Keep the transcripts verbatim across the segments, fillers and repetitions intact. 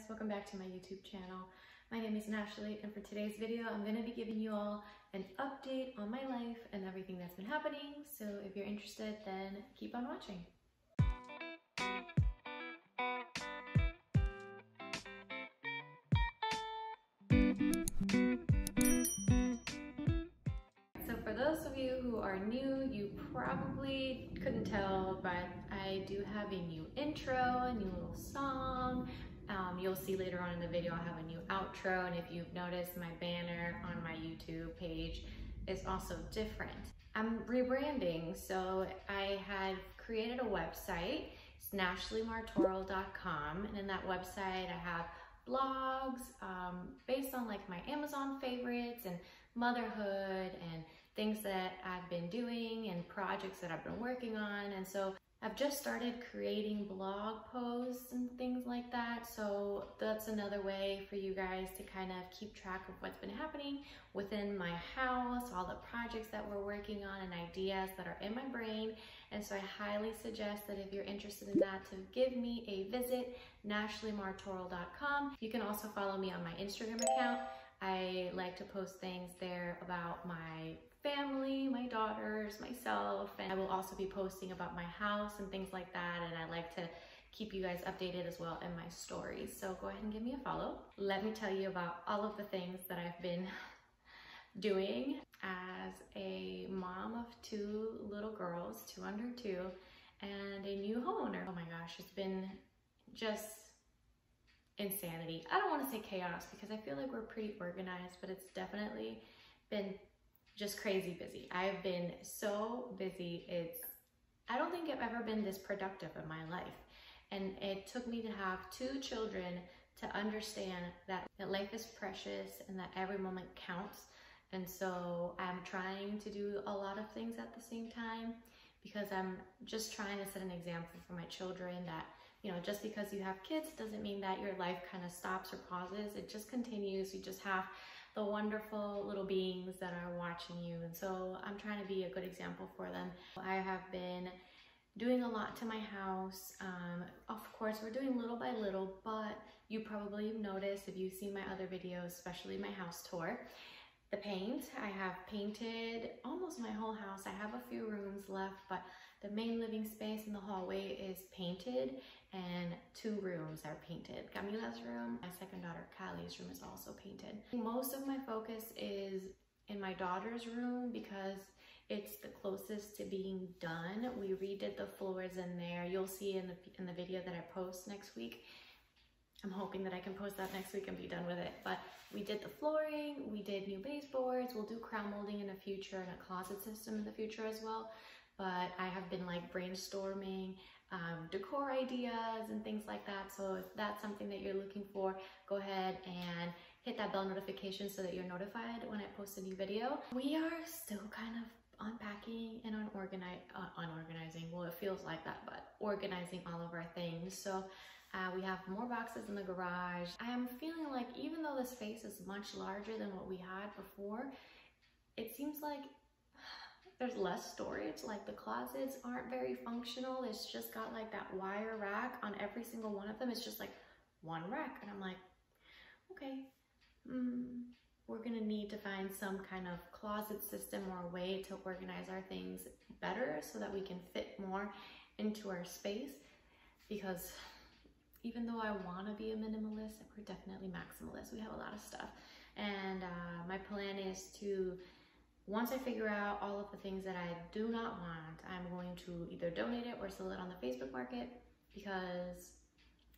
guys, welcome back to my YouTube channel. My name is Nashlie, and for today's video I'm going to be giving you all an update on my life and everything that's been happening, so if you're interested then keep on watching. So for those of you who are new, you probably couldn't tell, but I do have a new intro, a new little song. Um, you'll see later on in the video I have a new outro, and if you've noticed, my banner on my YouTube page is also different. I'm rebranding, so I had created a website. It's nashlie martoral dot com, and in that website I have blogs um, based on like my Amazon favorites and motherhood and things that I've been doing and projects that I've been working on. And so I've just started creating blog posts and things like that, so that's another way for you guys to kind of keep track of what's been happening within my house, all the projects that we're working on and ideas that are in my brain. And so I highly suggest that if you're interested in that to give me a visit, nashlie martoral dot com. You can also follow me on my Instagram account. I like to post things there about my family, my daughters, myself, and I will also be posting about my house and things like that, and I like to keep you guys updated as well in my stories, so go ahead and give me a follow. Let me tell you about all of the things that I've been doing as a mom of two little girls, two under two, and a new homeowner. Oh my gosh, it's been just insanity. I don't want to say chaos because I feel like we're pretty organized, but it's definitely been just crazy busy. I've been so busy. It's, I don't think I've ever been this productive in my life. And it took me to have two children to understand that, that life is precious and that every moment counts. And so I'm trying to do a lot of things at the same time because I'm just trying to set an example for my children that, you know, just because you have kids doesn't mean that your life kind of stops or pauses. It just continues. You just have the wonderful little beings that are watching you, and so I'm trying to be a good example for them. I have been doing a lot to my house. Um, of course we're doing little by little, but you probably have noticed if you've seen my other videos, especially my house tour, the paint. I have painted almost my whole house. I have a few rooms left, but the main living space and the hallway is painted, and two rooms are painted. Camila's room, my second daughter Callie's room is also painted. Most of my focus is in my daughter's room because it's the closest to being done. We redid the floors in there. You'll see in the, in the video that I post next week. I'm hoping that I can post that next week and be done with it. But we did the flooring, we did new baseboards, we'll do crown molding in the future and a closet system in the future as well. But I have been like brainstorming um, decor ideas and things like that. So if that's something that you're looking for, go ahead and hit that bell notification so that you're notified when I post a new video. We are still kind of unpacking and unorganized, uh, unorganizing, well it feels like that, but organizing all of our things. So uh, we have more boxes in the garage. I am feeling like even though the space is much larger than what we had before, it seems like there's less storage, like the closets aren't very functional. It's just got like that wire rack on every single one of them. It's just like one rack. And I'm like, okay, mm, we're gonna need to find some kind of closet system or a way to organize our things better so that we can fit more into our space. Because even though I wanna be a minimalist, we're definitely maximalist. We have a lot of stuff. And uh, my plan is to, once I figure out all of the things that I do not want, I'm going to either donate it or sell it on the Facebook market because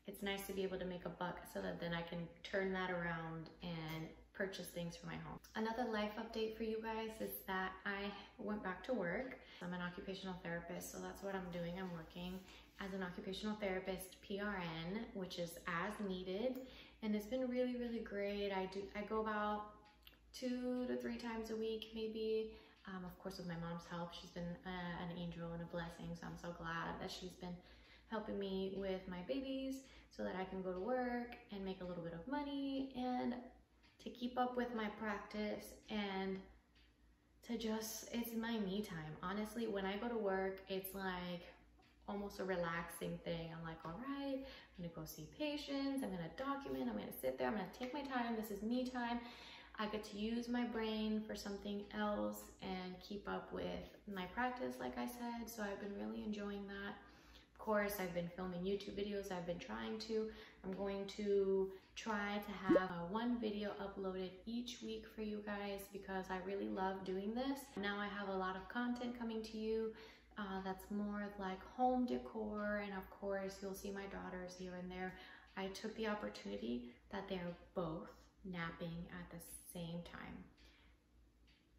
it's nice to be able to make a buck so that then I can turn that around and purchase things for my home. Another life update for you guys is that I went back to work. I'm an occupational therapist, so that's what I'm doing. I'm working as an occupational therapist P R N, which is as needed, and it's been really, really great. I do, I go about two to three times a week maybe. Um, of course with my mom's help, she's been uh, an angel and a blessing, so I'm so glad that she's been helping me with my babies so that I can go to work and make a little bit of money and to keep up with my practice and to just, it's my me time. Honestly, when I go to work, it's like almost a relaxing thing. I'm like, all right, I'm gonna go see patients, I'm gonna document, I'm gonna sit there, I'm gonna take my time, this is me time. I get to use my brain for something else and keep up with my practice, like I said, so I've been really enjoying that. Of course, I've been filming YouTube videos, I've been trying to. I'm going to try to have uh, one video uploaded each week for you guys because I really love doing this. Now I have a lot of content coming to you uh, that's more like home decor, and of course, you'll see my daughters here and there. I took the opportunity that they're both napping at the same time.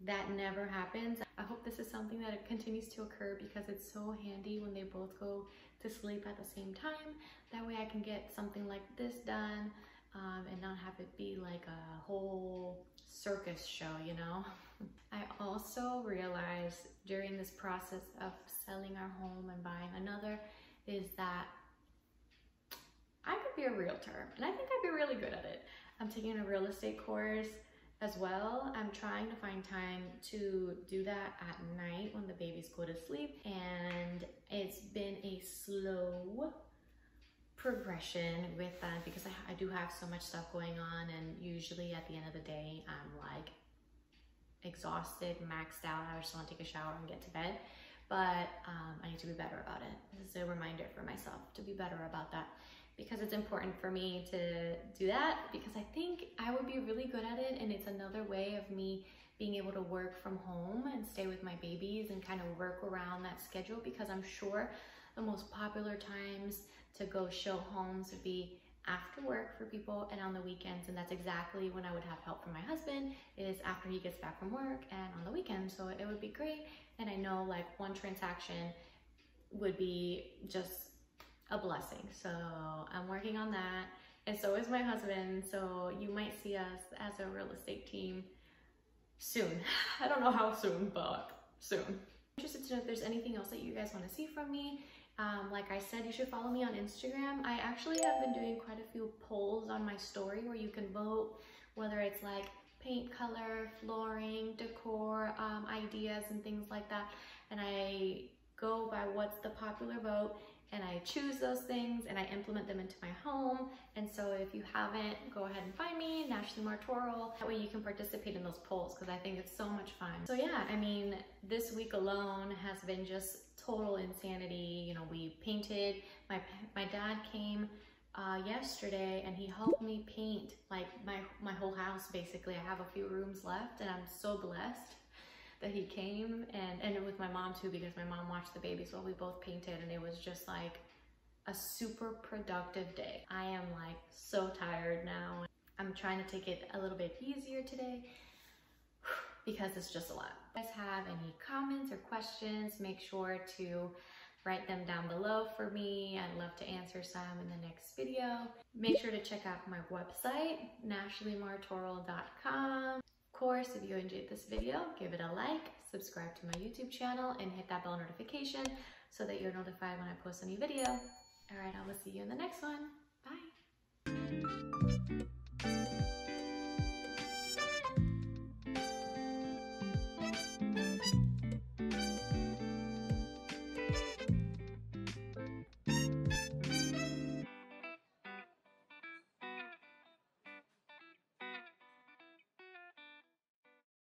That never happens. I hope this is something that it continues to occur because it's so handy when they both go to sleep at the same time. That way I can get something like this done um, and not have it be like a whole circus show, you know? I also realized during this process of selling our home and buying another is that I could be a realtor, and I think I'd be really good at it. I'm taking a real estate course as well. I'm trying to find time to do that at night when the babies go to sleep, and it's been a slow progression with that because I, I do have so much stuff going on, and usually at the end of the day I'm like exhausted, maxed out. I just want to take a shower and get to bed, but um, I need to be better about it. This is a reminder for myself to be better about that, because it's important for me to do that because I think I would be really good at it, and it's another way of me being able to work from home and stay with my babies and kind of work around that schedule, because I'm sure the most popular times to go show homes would be after work for people and on the weekends, and that's exactly when I would have help from my husband, is after he gets back from work and on the weekends. So it would be great, and I know like one transaction would be just a blessing. So I'm working on that, and so is my husband, so you might see us as a real estate team soon. I don't know how soon, but soon. I'm interested to know if there's anything else that you guys want to see from me. Um, like I said, you should follow me on Instagram. I actually have been doing quite a few polls on my story where you can vote, whether it's like paint color, flooring, decor, um, ideas and things like that, and I go by what's the popular vote, and I choose those things and I implement them into my home. And so if you haven't, go ahead and find me, Nashlie Martoral. That way you can participate in those polls because I think it's so much fun. So yeah, I mean, this week alone has been just total insanity. You know, we painted, my, my dad came uh, yesterday and he helped me paint like my, my whole house basically. I have a few rooms left and I'm so blessed that he came, and and with my mom too, because my mom watched the babies while we both painted, and it was just like a super productive day. I am like so tired now. I'm trying to take it a little bit easier today because it's just a lot. If you guys have any comments or questions, make sure to write them down below for me. I'd love to answer some in the next video. Make sure to check out my website, nashlie martoral dot com. Of course, if you enjoyed this video, give it a like, subscribe to my YouTube channel, and hit that bell notification so that you're notified when I post a new video. All right, I will see you in the next one. Bye.